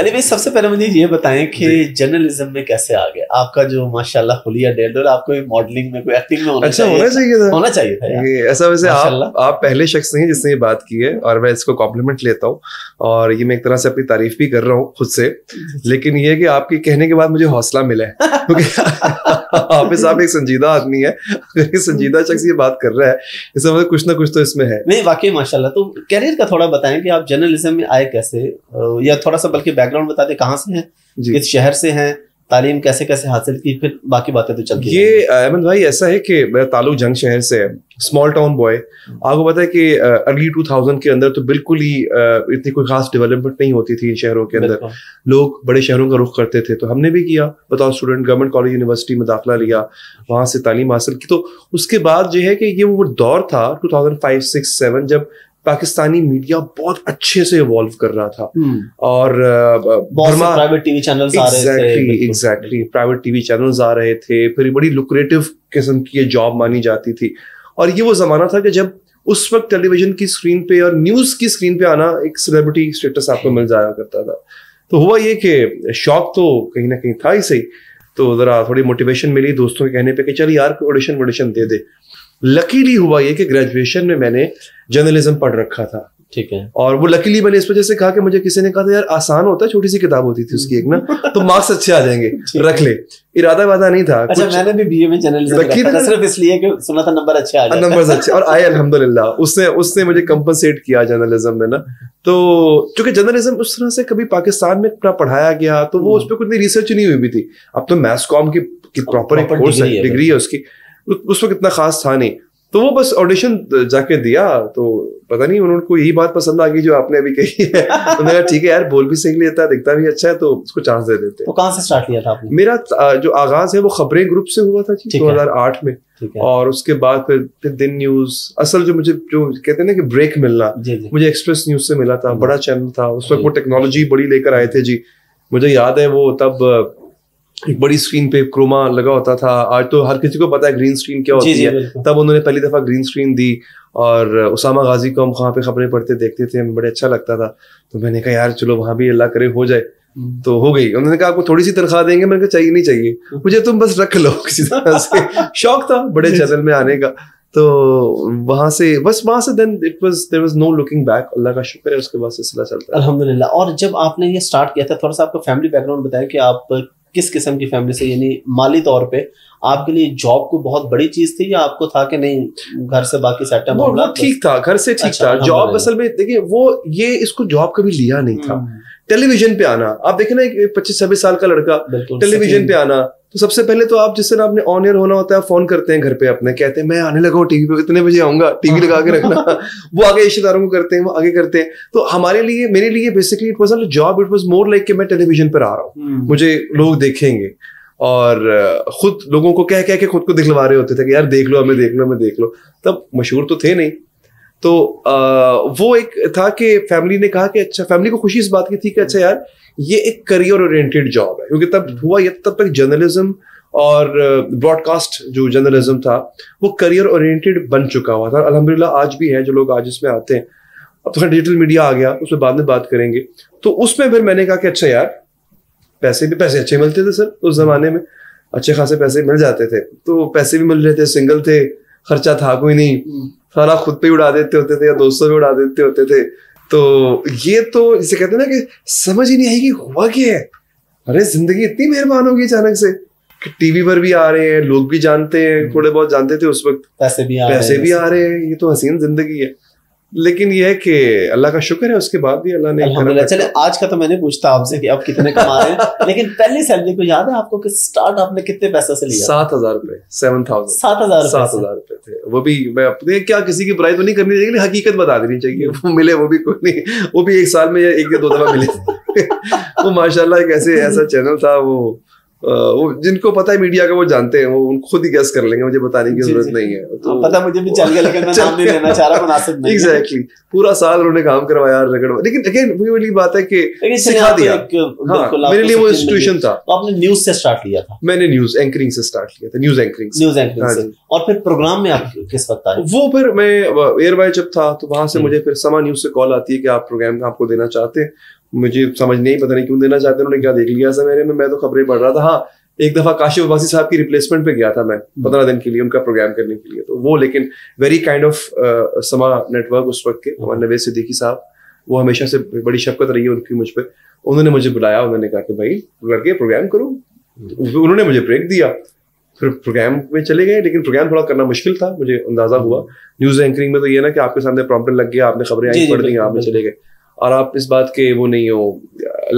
अली भाई, सबसे पहले मुझे ये बताएं कि जर्नलिज्म में कैसे आ गए? आपका जो माशाल्लाह हुलिया डेल, आपको मॉडलिंग में कोई एक्टिंग में होना चाहिए था ये ऐसा। वैसे आप पहले शख्स नहीं जिसने ये बात की है और मैं इसको कॉम्प्लीमेंट लेता हूँ और ये मैं एक तरह से अपनी तारीफ भी कर रहा हूँ खुद से। लेकिन ये कि आपके कहने के बाद मुझे हौसला मिला है क्योंकि हाफिज साहब एक संजीदा आदमी है, अगर ये संजीदा शख्स ये बात कर रहा है इसका मतलब कुछ ना कुछ तो इसमें है। नहीं, वाकई माशाल्लाह। तो कैरियर का थोड़ा बताएं कि आप जर्नलिज्म में आए कैसे, या थोड़ा सा बल्कि बैकग्राउंड बता दें, कहाँ से हैं, किस शहर से हैं, तालीम कैसे कैसे हासिल की, फिर बाकी बातें तो चलती हैं। ये अहमद भाई ऐसा है कि मेरा ताल्लुक जंग शहर से है, स्मॉल टाउन बॉय। आपको पता है कि अर्ली 2000 के अंदर तो बिल्कुल ही इतनी कोई खास डेवलपमेंट नहीं होती थी इन शहरों के अंदर, लोग बड़े शहरों का रुख करते थे। तो हमने भी किया, बताओ, स्टूडेंट गवर्नमेंट कॉलेज यूनिवर्सिटी में दाखिला लिया, वहाँ से तालीम हासिल की। तो उसके बाद जो है कि ये वो दौर था 2005-6-7 जब पाकिस्तानी मीडिया बहुत अच्छे से इवॉल्व कर रहा था और प्राइवेट टीवी चैनल्स आ रहे थे। एग्जैक्टली, प्राइवेट टीवी चैनल्स आ रहे थे, फिर बड़ी लुक्रेटिव किस्म की ये जॉब मानी जाती थी। और ये वो जमाना था कि जब उस वक्त टेलीविजन की स्क्रीन पे और न्यूज की स्क्रीन पे आना एक सेलिब्रिटी स्टेटस आपको मिल जाया करता था। तो हुआ ये कि शौक तो कहीं ना कहीं था ही सही, तो जरा थोड़ी मोटिवेशन मिली दोस्तों के कहने पर कि चल यार ऑडिशन वोडिशन दे दे। लकीली हुआ ये कि ग्रेजुएशन में मैंने जर्नलिज्म पढ़ रखा था, ठीक है, और वो लकीली मैंने इस वजह से कहा कि मुझे किसी ने कहा था यार आसान होता है, छोटी सी किताब होती थी उसकी एक ना, तो मार्क्स अच्छे आ जाएंगे, रख ले, इरादा वादा नहीं था। अच्छा, मैंने भी बीए में जर्नलिज्म रखा था सिर्फ इसलिए कि सुना था नंबर अच्छे आ जाएंगे, नंबर्स अच्छे और आए अल्हम्दुलिल्लाह। उसने मुझे कंपनसेट किया जर्नलिज्म ने ना। तो चूंकि जर्नलिज्म उस तरह से कभी पाकिस्तान में ना पढ़ाया गया तो वो उस पर कुछ रिसर्च नहीं हुई भी थी। अब तो मैथ्स कॉम की प्रॉपर कोर्स है, डिग्री है उसकी, उस वक्त इतना खास था नहीं। तो वो बस ऑडिशन जाके दिया, तो पता नहीं उन्होंने को यही बात पसंद आ गई जो आपने अभी कही है। तो मैंने कहा ठीक है यार, बोल भी सही लेता है, दिखता भी अच्छा है, तो उसको चांस दे देते। तो कहाँ से स्टार्ट किया था आपने? मेरा जो आगाज है वो खबरें ग्रुप से हुआ था 2008 में, और उसके बाद फिर दिन न्यूज, असल जो मुझे जो कहते हैं ना कि ब्रेक मिलना, मुझे एक्सप्रेस न्यूज से मिला था, बड़ा चैनल था उस वक्त, वो टेक्नोलॉजी बड़ी लेकर आए थे जी। मुझे याद है वो तब एक बड़ी स्क्रीन पे क्रोमा लगा होता था, आज तो हर किसी को पता है ग्रीन स्क्रीन क्या होती है, तब उन्होंने पहली दफा ग्रीन स्क्रीन दी और उसामा गाजी को हम वहाँ पे खबरें पढ़ते देखते थे, हमें बड़े अच्छा लगता था। तो मैंने कहा यार चलो वहाँ भी अल्लाह करे हो जाए, तो हो गई। उन्होंने कहा आपको थोड़ी सी तनख्वाह देंगे, मैंने कहा चाहिए नहीं चाहिए मुझे, तुम बस रख लो किसी तरह से। शौक था बड़े चैनल में आने का, तो वहां से then it was, there was no looking back, अल्लाह का शुक्र है उसके बाद सिलसिला चलता है अल्हम्दुलिल्लाह। और जब आपने ये स्टार्ट किया था, थोड़ा सा आपका फैमिली बैकग्राउंड बताया कि आप किस किस्म की फैमिली से, यानी माली तौर पे आपके लिए जॉब को बहुत बड़ी चीज थी या आपको था कि नहीं घर से बाकी सेटअप मामला ठीक था? घर से ठीक था। जॉब असल में देखिए वो ये इसको जॉब कभी लिया नहीं था। टेलीविजन पे आना, आप देखें ना एक 25-26 साल का लड़का टेलीविजन पे आना, तो सबसे पहले तो आप जिससे आपने ऑन एयर होना होता है, फोन करते हैं घर पे अपने, कहते हैं मैं आने लगा हूँ टीवी पे, इतने बजे आऊंगा, टीवी लगा के रखना। वो आगे रिश्तेदारों को करते हैं, वो आगे करते हैं। तो हमारे लिए, मेरे लिए basically it was not job, it was more like कि मैं टेलीविजन पर आ रहा हूँ, मुझे लोग देखेंगे। और खुद लोगों को कह कह के खुद को दिखलवा रहे होते थे कि यार देख लो हमें, देख लो हमें, देख लो। तब मशहूर तो थे नहीं, तो वो एक था कि फैमिली ने कहा कि अच्छा, फैमिली को खुशी इस बात की थी कि अच्छा यार ये एक करियर ओरिएंटेड जॉब है, क्योंकि तब हुआ ये, तब तक जर्नलिज्म और ब्रॉडकास्ट जो जर्नलिज्म था वो करियर ओरिएंटेड बन चुका हुआ था अल्हम्दुलिल्लाह। आज भी है जो लोग आज इसमें आते हैं, अब थोड़ा डिजिटल मीडिया आ गया, उसमें बाद में बात करेंगे। तो उसमें फिर मैंने कहा कि अच्छा यार पैसे अच्छे मिलते थे सर, उस जमाने में अच्छे खासे पैसे मिल जाते थे, तो पैसे भी मिल रहे थे, सिंगल थे, खर्चा था कोई नहीं, सारा खुद पे उड़ा देते होते थे या दोस्तों पे उड़ा देते होते थे। तो ये तो जिसे कहते हैं ना कि समझ ही नहीं आई कि हुआ क्या है, अरे जिंदगी इतनी मेहरबान होगी अचानक से कि टीवी पर भी आ रहे हैं, लोग भी जानते हैं, थोड़े बहुत जानते थे उस वक्त, पैसे भी आ रहे हैं, ये तो हसीन जिंदगी है। लेकिन यह है कि अल्लाह का शुक्र है उसके बाद भी अल्लाह ने अल्हम्दुलिल्लाह। चले, आज का तो मैंने पूछता आपसे कि आप कितने कमा रहे हैं, लेकिन पहली सैलरी को याद है आपको कि स्टार्ट आपने कितने पैसे से लिया? 7,000 रुपए, 7,000 रुपए थे। वो भी मैं अपने, क्या किसी की बुराई तो नहीं करनी चाहिए, हकीकत बता देनी चाहिए, वो मिले वो भी कोई नहीं, वो भी एक साल में या एक या दो दफा मिले। वो माशाल्लाह एक ऐसा चैनल था, वो जिनको पता है मीडिया का वो जानते हैं, वो खुद ही गैस कर लेंगे, मुझे बताने की जरूरत नहीं है। तो पता मुझे भी चल गया, लेकिन मैं नाम नहीं लेना चाह रहा, मुनासिब नहीं। एग्जैक्टली, पूरा साल उन्होंने काम करवाया, लेकिन अगेन वही वाली बात है कि सिखा दिया। हां, मेरे लिए वो इंस्टीट्यूशन था। आपने न्यूज से स्टार्ट किया था? मैंने न्यूज एंकरिंग से स्टार्ट किया था, न्यूज एंकरिंग। और फिर प्रोग्राम में आप किस वक्त आए? वो फिर मैं एयरवाइज जब था तो वहां से मुझे फिर समा न्यूज से कॉल आती है कि आप प्रोग्राम आपको देना चाहते हैं, मुझे समझ नहीं, पता नहीं क्यों देना चाहते, उन्होंने क्या देख लिया ऐसा मेरे में। मैं तो खबरें पढ़ रहा था। हाँ, एक दफा काशिफ अब्बासी साहब की रिप्लेसमेंट पे गया था मैं 15 दिन के लिए उनका प्रोग्राम करने के लिए। तो वो लेकिन वेरी काइंड ऑफ समा नेटवर्क उस वक्त के हमारे नवेश सिद्दीकी साहब, वो हमेशा से बड़ी शफकत रही है उनकी मुझ पर। उन्होंने मुझे बुलाया, उन्होंने कहा कि भाई लड़के प्रोग्राम करो। उन्होंने मुझे ब्रेक दिया, फिर प्रोग्राम में चले गए। लेकिन प्रोग्राम थोड़ा करना मुश्किल था, मुझे अंदाजा हुआ। न्यूज एंकरिंग में तो ये ना कि आपके सामने प्रॉम्प्टर लग गया, आपने खबरें आई पढ़ दी, आपने चले गए, और आप इस बात के वो नहीं हो,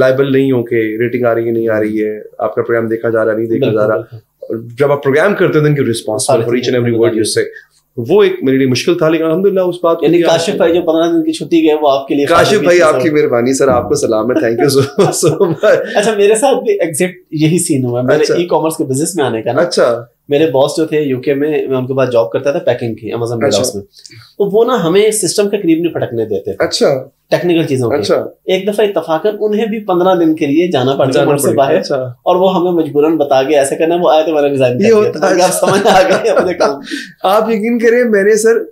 लाइबल नहीं हो कि रेटिंग आ रही है नहीं आ रही है, आपका प्रोग्राम देखा जा रहा नहीं देखा जा रहा। और जब आप प्रोग्राम करते थे उनकी responsible for each and every word you say, वो एक मेरे लिए मुश्किल था। लेकिन अल्हम्दुलिल्लाह उस बात, यानी काशिफ भाई जो 15 दिन की छुट्टी गए वो आपके लिए, काशिफ भाई आपकी मेहरबानी सर, आपको सलाम है, थैंक यू सो मच। अच्छा, मेरे साथ भी एग्जैक्ट यही सीन हुआ। मेरे ई कॉमर्स के बिजनेस में आने का ना, अच्छा, मेरे बॉस जो थे यूके में, मैं उनके पास जॉब करता था पैकिंग की अमेज़न वेयर हाउस में, तो वो ना हमें सिस्टम के करीब नहीं फटकने देते, अच्छा, टेक्निकल चीजों के। अच्छा, एक दफा इत्तफाकन उन्हें भी 15 दिन के लिए जाना पड़ गया मुझसे बाहर। अच्छा, और वो हमें मजबूरन बता गए ऐसा करना, वो आए तो मैंने रिजाइन कर दिया। समझ आ गए अपने काम। आप यकीन करें मैंने सर,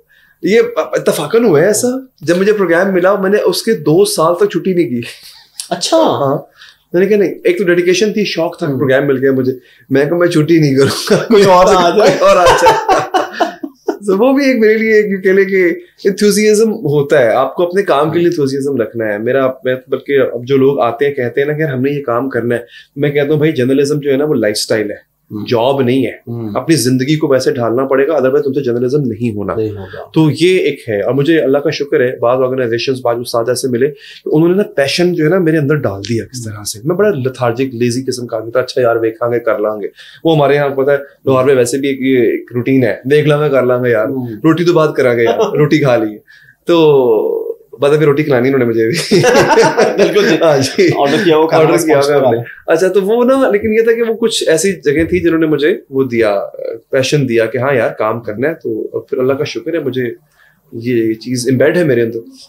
ये इत्तफाकन हुआ है ऐसा, जब मुझे प्रोग्राम मिला मैंने उसके 2 साल तक छुट्टी नहीं की। अच्छा, मैंने कहा नहीं, एक तो डेडिकेशन थी, शौक था, प्रोग्राम मिल गया मुझे, मैं कहा मैं छुट्टी नहीं करूंगा, कोई और आ जाए और आ जाए। तो वो भी एक मेरे लिए एक कहने के एंथुसियाज्म होता है, आपको अपने काम के लिए एंथुसियाज्म रखना है। मेरा बल्कि अब जो लोग आते हैं कहते हैं ना कि हमने ये काम करना है, मैं कहता हूँ भाई जर्नलिज्म जो है ना वो लाइफस्टाइल है, जॉब नहीं है। अपनी जिंदगी को वैसे ढालना पड़ेगा, अदरवाइज तुमसे जर्नलिज्म नहीं होना। तो ये एक है। और मुझे अल्लाह का शुक्र है, बाद ऑर्गेनाइजेशंस, बाद उस्ताद ऐसे मिले कि उन्होंने ना पैशन जो है ना मेरे अंदर डाल दिया किस तरह से। मैं बड़ा लेथार्जिक लेजी किस्म का आदमी था, अच्छा यार देखांगे कर लांगे, वो हमारे यहाँ पता है लोहार में वैसे भी एक रूटीन है, देख लांगे कर लांगे यार, रोटी तो बात करांगे यार, रोटी खा ली तो बाद में रोटी खिलानी उन्होंने मुझे भी। बिल्कुल जी, ऑर्डर किया, वो ऑर्डर किया मैंने। अच्छा, तो वो ना लेकिन ये था कि वो कुछ ऐसी जगह थी जिन्होंने मुझे वो दिया, पैशन दिया कि हाँ यार काम करना है। तो फिर अल्लाह का शुक्र है मुझे ये चीज़ इम्बेड है मेरे अंदर।